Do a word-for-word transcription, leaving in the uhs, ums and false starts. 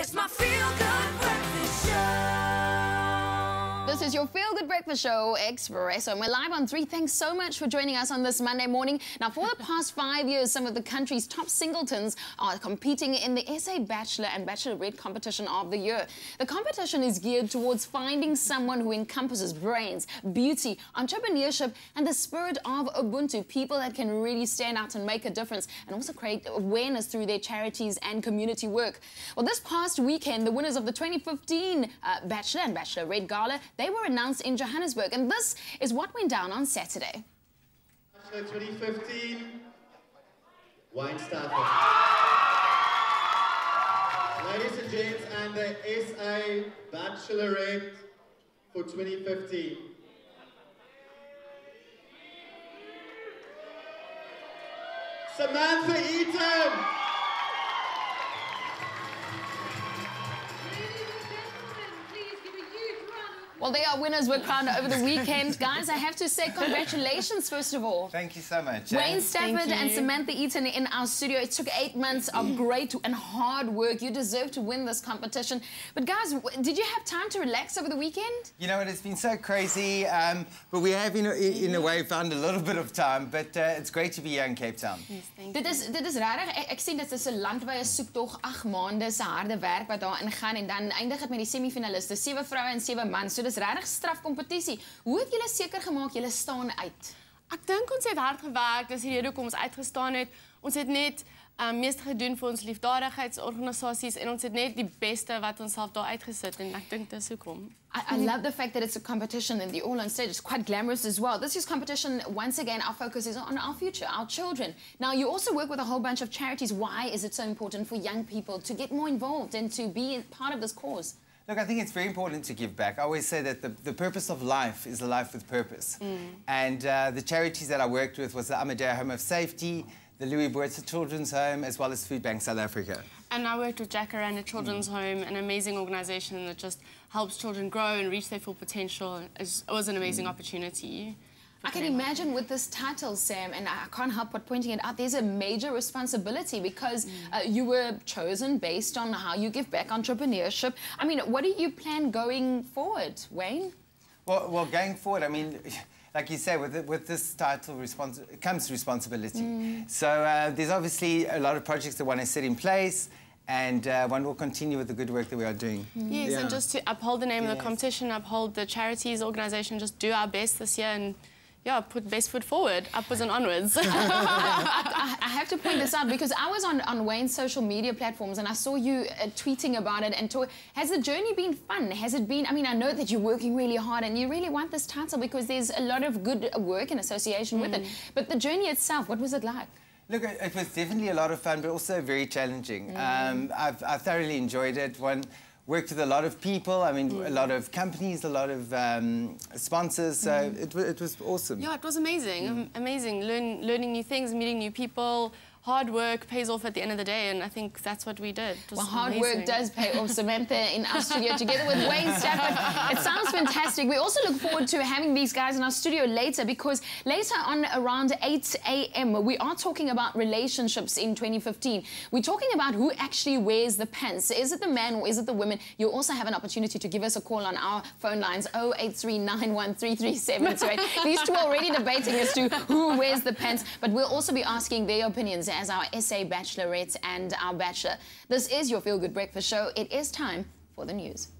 It's my feel-good breakfast show. This is your feel-good breakfast show, Expresso, and we're live on three. Thanks so much for joining us on this Monday morning. Now, for the past five years, some of the country's top singletons are competing in the S A Bachelor and Bachelorette competition of the year. The competition is geared towards finding someone who encompasses brains, beauty, entrepreneurship, and the spirit of Ubuntu, people that can really stand out and make a difference, and also create awareness through their charities and community work. Well, this past weekend, the winners of the twenty fifteen uh, Bachelor and Bachelorette Gala, they were announced in Johannesburg, and this is what went down on Saturday. twenty fifteen, Wayne Stafford. Ladies and gents, and the S A Bachelorette for twenty fifteen. Samantha Eaton. Well, they are winners were crowned over the weekend. Guys, I have to say congratulations, first of all. Thank you so much. Wayne Stafford and Samantha Eaton in our studio. It took eight months of great and hard work. You deserve to win this competition. But, guys, did you have time to relax over the weekend? You know what? It's been so crazy. Um, but we have, in a, in a way, found a little bit of time. But uh, it's great to be here in Cape Town. Yes, thank you. Dit is, dit is rarig. Ek sien dit is een landwye soektocht, agt maande se harde werk wat daarin gaan en dan eindig dit met die semifinaliste, sewe vroue en sewe mans. So dis regtig strafkompetisie. Hoe het julle seker gemaak julle staan uit? Ek dink ons het hard gewerk, dis die rede hoekom ons uitgestaan het. Ons het net um, meeste gedoen vir ons liefdadigheidsorganisasies en ons het net die beste wat ons self daar uitgesit en ek dink dis hoekom. I, I love the fact that it's a competition and the all on stage is quite glamorous as well. This year's competition, once again, our focus is on our future, our children. Now, you also work with a whole bunch of charities. Why is it so important for young people to get more involved and to be part of this cause? Look, I think it's very important to give back. I always say that the, the purpose of life is a life with purpose. Mm. And uh, the charities that I worked with was the Amadea Home of Safety, the Louis Botha Children's Home, as well as Food Bank South Africa. And I worked with Jacaranda Children's mm. Home, an amazing organisation that just helps children grow and reach their full potential. It was an amazing mm. opportunity. I can imagine with this title, Sam, and I can't help but pointing it out, there's a major responsibility because mm. uh, you were chosen based on how you give back entrepreneurship. I mean, what do you plan going forward, Wayne? Well, well going forward, I mean, like you say, with, the, with this title responsi- comes responsibility. Mm. So uh, there's obviously a lot of projects that want to sit in place, and uh, one will continue with the good work that we are doing. Yes, yeah. And just to uphold the name yes. of the competition, uphold the charities organisation, just do our best this year and... Yeah, put best foot forward, upwards and onwards. I, I have to point this out because I was on, on Wayne's social media platforms and I saw you uh, tweeting about it. And has the journey been fun? Has it been, I mean, I know that you're working really hard and you really want this title because there's a lot of good work in association mm. with it. But the journey itself, what was it like? Look, it was definitely a lot of fun, but also very challenging. Mm. Um, I've, I thoroughly enjoyed it. One, worked with a lot of people, I mean, mm. a lot of companies, a lot of um, sponsors, so mm. it, it was awesome. Yeah, it was amazing, mm. amazing. Learn, learning new things, meeting new people. Hard work pays off at the end of the day, and I think that's what we did. Well, hard amazing. work does pay off, Samantha, in our studio, together with Wayne Stafford. It sounds fantastic. We also look forward to having these guys in our studio later, because later on around eight A M, we are talking about relationships in twenty fifteen. We're talking about who actually wears the pants. Is it the man or is it the woman? You also have an opportunity to give us a call on our phone lines, oh eight three nine one three three seven two eight. These two are already debating as to who wears the pants, but we'll also be asking their opinions as our S A Bachelorettes and our Bachelor. This is your Feel Good Breakfast Show. It is time for the news.